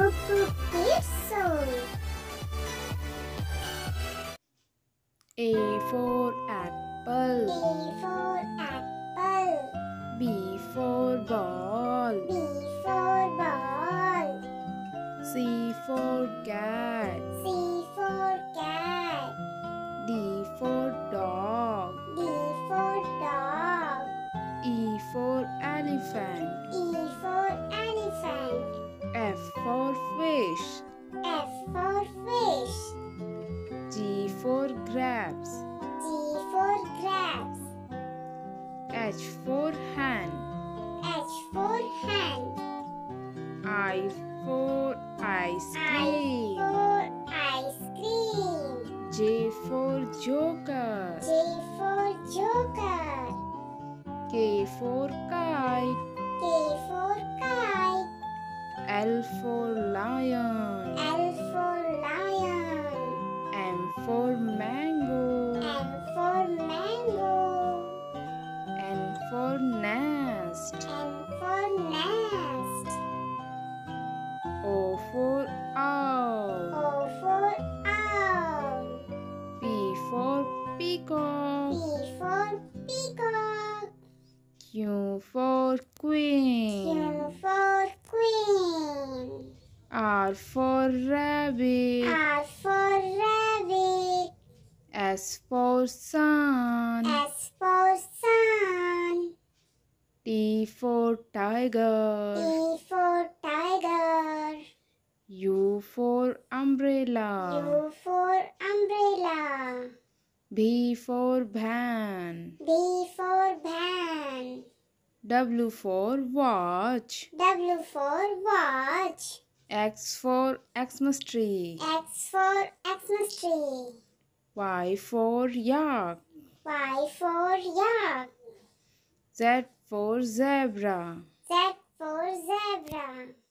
A for apple, A for apple. B for ball, B for ball. C for cat, C for cat. D for dog, D for dog. E for elephant, E for elephant. F for fish, F for fish. G for grapes, G for grapes. H for hand, H for hand. I for ice cream, I for ice cream. J for joker, J for joker. K for kite, K for kite. L for lion, L for lion. M for mango, M for mango. N for nest, N for nest. O for owl, O for owl. P for peacock, P for peacock. Q for queen, Q for queen. R for rabbit, R for rabbit. S for sun, S for sun. T for tiger, T for tiger. U for umbrella, U for umbrella. B for van, B for van. W for watch, W for watch. X for Xmas tree, X for Xmas tree. Y for yak, Y for yak. Z for zebra, Z for zebra.